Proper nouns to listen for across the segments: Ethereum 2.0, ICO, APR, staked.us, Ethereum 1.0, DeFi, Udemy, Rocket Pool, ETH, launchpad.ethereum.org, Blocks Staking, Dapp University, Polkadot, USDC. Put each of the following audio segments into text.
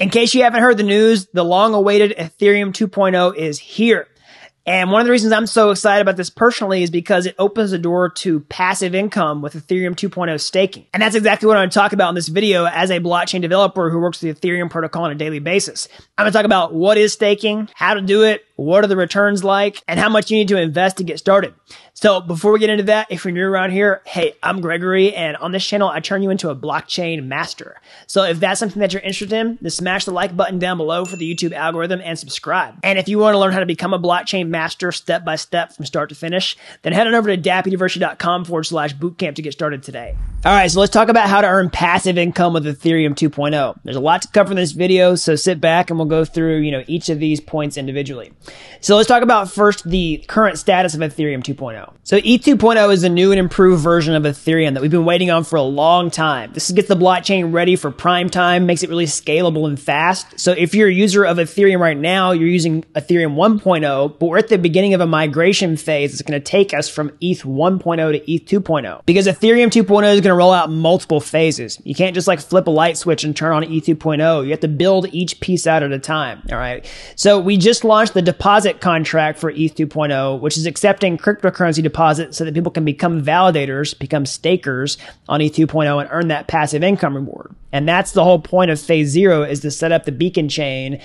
In case you haven't heard the news, the long-awaited Ethereum 2.0 is here. And one of the reasons I'm so excited about this personally is because it opens the door to passive income with Ethereum 2.0 staking. And that's exactly what I'm going to talk about in this video as a blockchain developer who works with the Ethereum protocol on a daily basis. I'm going to talk about what is staking, how to do it, what are the returns like, and how much you need to invest to get started. So before we get into that, if you're new around here, hey, I'm Gregory, and on this channel, I turn you into a blockchain master. So if that's something that you're interested in, then smash the like button down below for the YouTube algorithm and subscribe. And if you want to learn how to become a blockchain master step by step from start to finish, then head on over to dappuniversity.com/bootcamp to get started today. All right, so let's talk about how to earn passive income with Ethereum 2.0. There's a lot to cover in this video, so sit back and we'll go through, each of these points individually. So let's talk about first the current status of Ethereum 2.0. So ETH 2.0 is a new and improved version of Ethereum that we've been waiting on for a long time. This gets the blockchain ready for prime time, makes it really scalable and fast. So if you're a user of Ethereum right now, you're using Ethereum 1.0, but we're at the beginning of a migration phase that's going to take us from ETH 1.0 to ETH 2.0. Because Ethereum 2.0 is going to roll out multiple phases. You can't just like flip a light switch and turn on ETH 2.0. You have to build each piece out at a time, all right? So we just launched the deposit contract for ETH 2.0, which is accepting cryptocurrency deposits so that people can become validators, become stakers on ETH 2.0 and earn that passive income reward. And that's the whole point of phase zero, is to set up the beacon chain.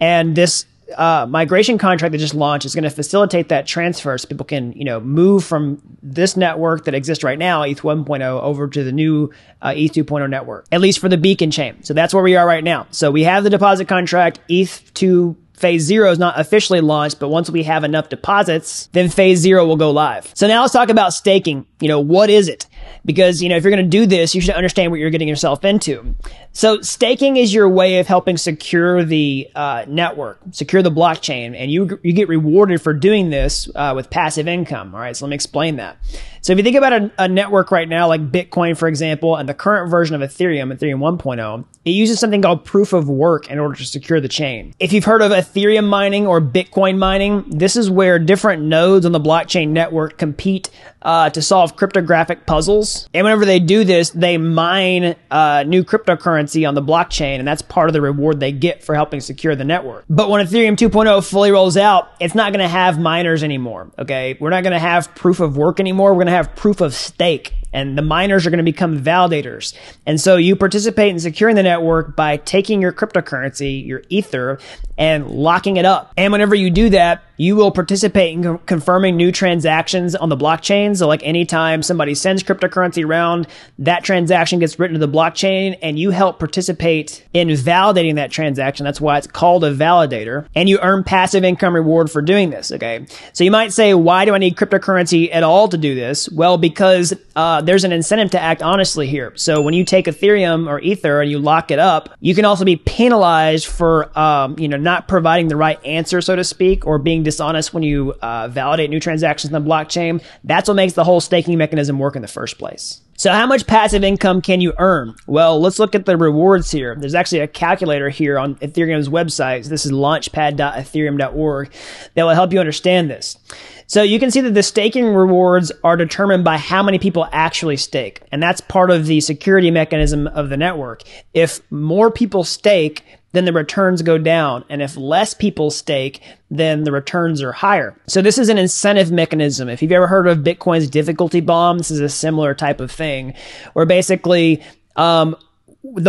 And this migration contract that just launched is going to facilitate that transfer so people can, move from this network that exists right now, ETH 1.0, over to the new ETH 2.0 network, at least for the beacon chain. So that's where we are right now. So we have the deposit contract. ETH 2.0 phase zero is not officially launched, but once we have enough deposits, then phase zero will go live. So now let's talk about staking. What is it? Because, if you're going to do this, you should understand what you're getting yourself into. So staking is your way of helping secure the network, secure the blockchain, and you get rewarded for doing this with passive income. All right, so let me explain that. So if you think about a network right now, like Bitcoin, for example, and the current version of Ethereum, Ethereum 1.0, it uses something called proof of work in order to secure the chain. If you've heard of Ethereum mining or Bitcoin mining, this is where different nodes on the blockchain network compete to solve cryptographic puzzles. And whenever they do this, they mine new cryptocurrency on the blockchain, and that's part of the reward they get for helping secure the network. But when Ethereum 2.0 fully rolls out, it's not going to have miners anymore, okay? We're not going to have proof of work anymore. We're going to have proof of stake. And the miners are going to become validators. And so you participate in securing the network by taking your cryptocurrency, your ether, and locking it up. And whenever you do that, you will participate in confirming new transactions on the blockchain. So like anytime somebody sends cryptocurrency around, that transaction gets written to the blockchain and you help participate in validating that transaction. That's why it's called a validator. And you earn passive income reward for doing this, okay? So you might say, why do I need cryptocurrency at all to do this? Well, because there's an incentive to act honestly here. So when you take Ethereum or Ether and you lock it up, you can also be penalized for not providing the right answer, so to speak, or being dishonest when you validate new transactions in the blockchain. That's what makes the whole staking mechanism work in the first place. So how much passive income can you earn? Well, let's look at the rewards here. There's actually a calculator here on Ethereum's website. So this is launchpad.ethereum.org that will help you understand this. So you can see that the staking rewards are determined by how many people actually stake. And that's part of the security mechanism of the network. If more people stake, then the returns go down. And if less people stake, then the returns are higher. So this is an incentive mechanism. If you've ever heard of Bitcoin's difficulty bomb, this is a similar type of thing, where basically the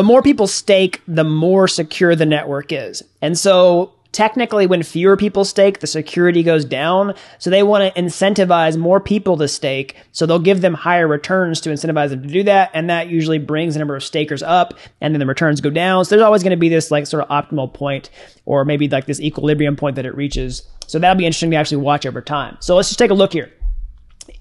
more people stake, the more secure the network is. And so technically, when fewer people stake, the security goes down. So they want to incentivize more people to stake. So they'll give them higher returns to incentivize them to do that. And that usually brings the number of stakers up, and then the returns go down. So there's always going to be this like sort of optimal point, or maybe like this equilibrium point that it reaches. So that'll be interesting to actually watch over time. So let's just take a look here.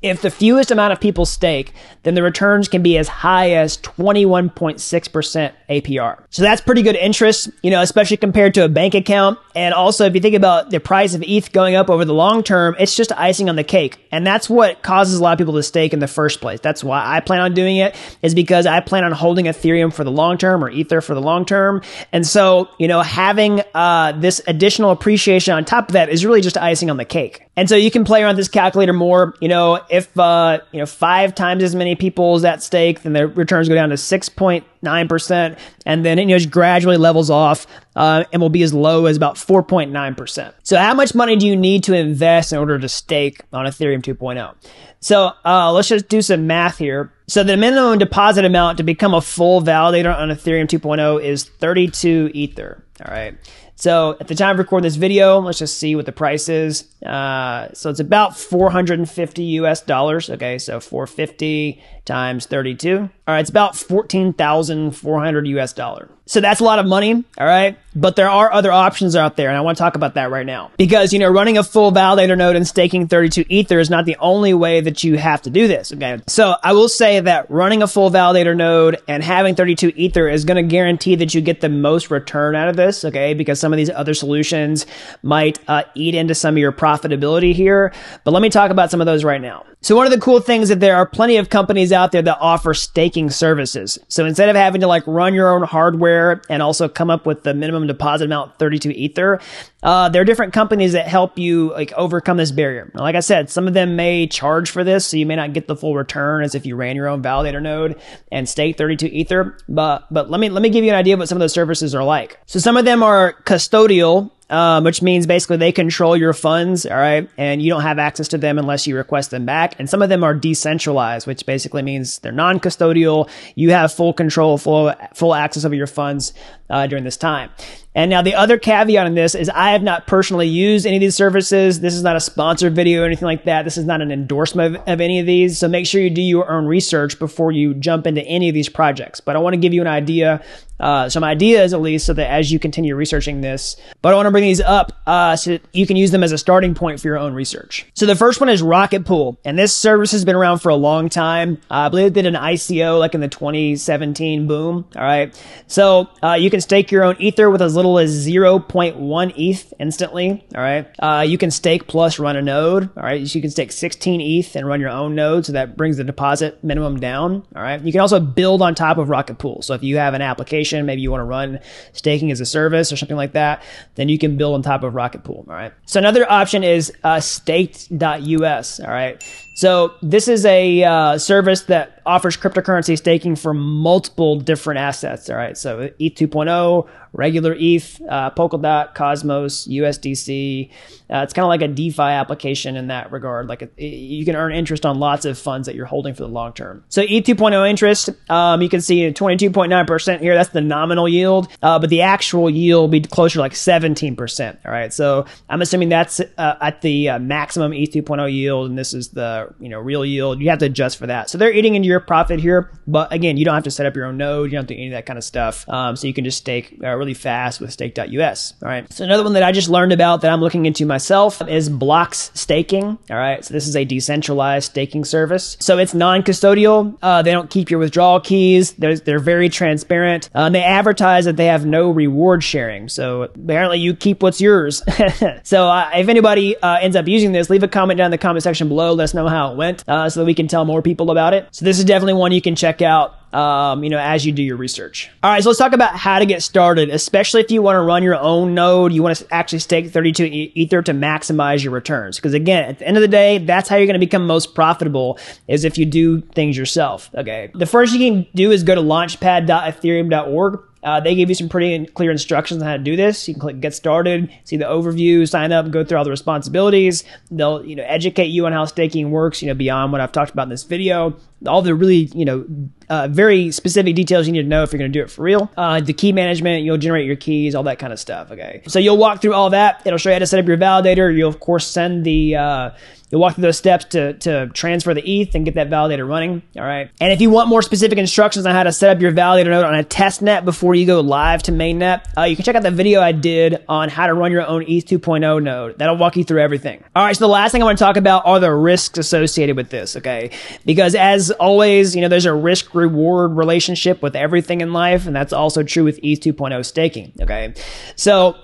If the fewest amount of people stake, then the returns can be as high as 21.6% APR. So that's pretty good interest, especially compared to a bank account. And also, if you think about the price of ETH going up over the long term, it's just icing on the cake. And that's what causes a lot of people to stake in the first place. That's why I plan on doing it, is because I plan on holding Ethereum for the long term, or Ether for the long term. And so, having this additional appreciation on top of that is really just icing on the cake. And so you can play around this calculator more. If 5 times as many people is at stake, then the returns go down to 6.2%. 9%, and then it just gradually levels off and will be as low as about 4.9%. So how much money do you need to invest in order to stake on Ethereum 2.0? So let's just do some math here. So the minimum deposit amount to become a full validator on Ethereum 2.0 is 32 Ether. All right. So at the time of recording this video, let's just see what the price is. So it's about $450 US. Okay, so 450 times 32. All right, it's about $14,400 US. So that's a lot of money, all right? But there are other options out there, and I want to talk about that right now. Because, you know, running a full validator node and staking 32 Ether is not the only way that you have to do this, okay? So I will say that running a full validator node and having 32 Ether is going to guarantee that you get the most return out of this, okay? Because some of these other solutions might eat into some of your profitability here. But let me talk about some of those right now. So one of the cool things is that there are plenty of companies out there that offer staking services. So instead of having to like run your own hardware and also come up with the minimum deposit amount 32 Ether, there are different companies that help you like overcome this barrier. Now, like I said, some of them may charge for this, so you may not get the full return as if you ran your own validator node and stake 32 Ether. But let me give you an idea of what some of those services are like. So some of them are custodial. Which means basically they control your funds, all right? And you don't have access to them unless you request them back. And some of them are decentralized, which basically means they're non-custodial. You have full control, full access over your funds during this time. And now the other caveat in this is I have not personally used any of these services. This is not a sponsored video or anything like that. This is not an endorsement of any of these. So make sure you do your own research before you jump into any of these projects. But I want to give you an idea, some ideas at least, so that as you continue researching this, but I want to bring these up so that you can use them as a starting point for your own research. So the first one is Rocket Pool. And this service has been around for a long time. I believe it did an ICO like in the 2017 boom. All right. So you can stake your own Ether with as little as 0.1 ETH instantly. All right. You can stake plus run a node. All right. So you can stake 16 ETH and run your own node. So that brings the deposit minimum down. All right. You can also build on top of Rocket Pool. So if you have an application, maybe you want to run staking as a service or something like that, then you can build on top of Rocket Pool. All right. So another option is staked.us. All right. So this is a service that offers cryptocurrency staking for multiple different assets. All right. So ETH 2.0, regular ETH, Polkadot, Cosmos, USDC. It's kind of like a DeFi application in that regard. Like you can earn interest on lots of funds that you're holding for the long term. So ETH 2.0 interest, you can see 22.9% here. That's the nominal yield, but the actual yield will be closer to like 17%. All right. So I'm assuming that's at the maximum ETH 2.0 yield, and this is the real yield. You have to adjust for that. So they're eating into your profit here, but again, you don't have to set up your own node. You don't have to do any of that kind of stuff. So you can just stake really fast with stake.us. All right. So another one that I just learned about that I'm looking into myself is Blocks Staking. All right. So this is a decentralized staking service. So it's non-custodial. They don't keep your withdrawal keys. They're very transparent. They advertise that they have no reward sharing. So apparently you keep what's yours. So if anybody ends up using this, leave a comment down in the comment section below. Let us know how it went so that we can tell more people about it. So this is definitely one you can check out as you do your research. All right, so let's talk about how to get started, especially if you want to run your own node, you want to actually stake 32 Ether to maximize your returns. Because again, at the end of the day, that's how you're going to become most profitable, is if you do things yourself, okay? The first you can do is go to launchpad.ethereum.org. They give you some pretty clear instructions on how to do this. You can click Get Started, see the overview, sign up, go through all the responsibilities. They'll educate you on how staking works, beyond what I've talked about in this video. All the really, very specific details you need to know if you're going to do it for real. The key management, you'll generate your keys, all that kind of stuff, okay? So you'll walk through all that. It'll show you how to set up your validator. You'll, of course, send the... You'll walk through those steps to transfer the ETH and get that validator running, all right? And if you want more specific instructions on how to set up your validator node on a test net before you go live to mainnet, you can check out the video I did on how to run your own ETH 2.0 node. That'll walk you through everything. All right, so the last thing I want to talk about are the risks associated with this, okay? Because as always, there's a risk-reward relationship with everything in life, and that's also true with ETH 2.0 staking, okay? So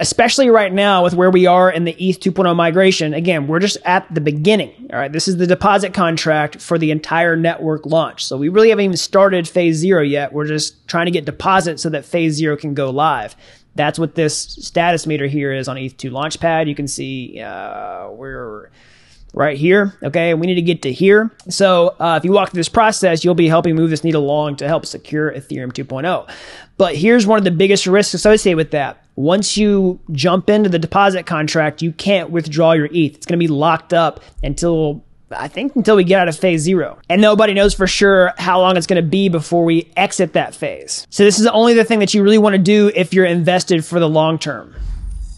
especially right now with where we are in the ETH 2.0 migration, again, we're just at the beginning, all right? This is the deposit contract for the entire network launch. So we really haven't even started phase 0 yet. We're just trying to get deposits so that phase 0 can go live. That's what this status meter here is on ETH2 Launchpad. You can see we're right here, okay? We need to get to here. So if you walk through this process, you'll be helping move this needle along to help secure Ethereum 2.0. But here's one of the biggest risks associated with that. Once you jump into the deposit contract, you can't withdraw your ETH. It's gonna be locked up until, I think, until we get out of phase zero. And nobody knows for sure how long it's gonna be before we exit that phase. So this is only the thing that you really wanna do if you're invested for the long term.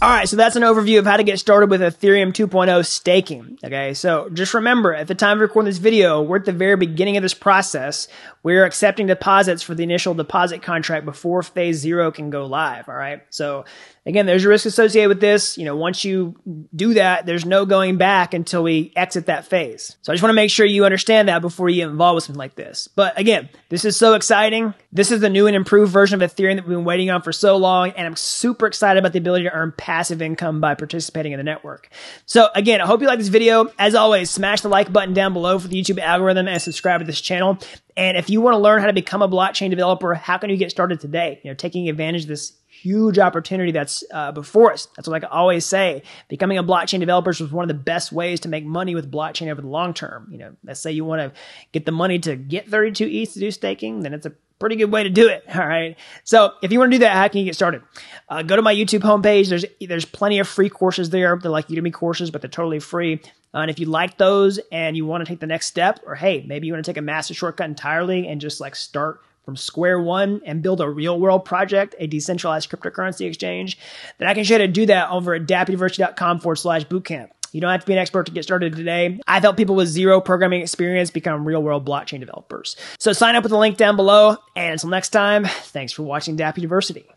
All right, so that's an overview of how to get started with Ethereum 2.0 staking, okay? So just remember, at the time of recording this video, we're at the very beginning of this process. We're accepting deposits for the initial deposit contract before phase zero can go live, all right? So again, there's a risk associated with this. You know, once you do that, there's no going back until we exit that phase. So I just want to make sure you understand that before you get involved with something like this. But again, this is so exciting. This is the new and improved version of Ethereum that we've been waiting on for so long, and I'm super excited about the ability to earn passive income by participating in the network. So again, I hope you like this video. As always, smash the like button down below for the YouTube algorithm and subscribe to this channel. And if you want to learn how to become a blockchain developer, how can you get started today? You know, taking advantage of this huge opportunity that's before us. That's what I always say. Becoming a blockchain developer is one of the best ways to make money with blockchain over the long term. You know, let's say you want to get the money to get 32 ETH to do staking, then it's a pretty good way to do it. All right. So if you want to do that, how can you get started? Go to my YouTube homepage. There's plenty of free courses there. They're like Udemy courses, but they're totally free. And if you like those and you want to take the next step, or hey, maybe you want to take a massive shortcut entirely and just like start from square one and build a real world project, a decentralized cryptocurrency exchange, then I can show you how to do that over at dappuniversity.com/bootcamp. You don't have to be an expert to get started today. I've helped people with zero programming experience become real world blockchain developers. So sign up with the link down below. And until next time, thanks for watching Dapp University.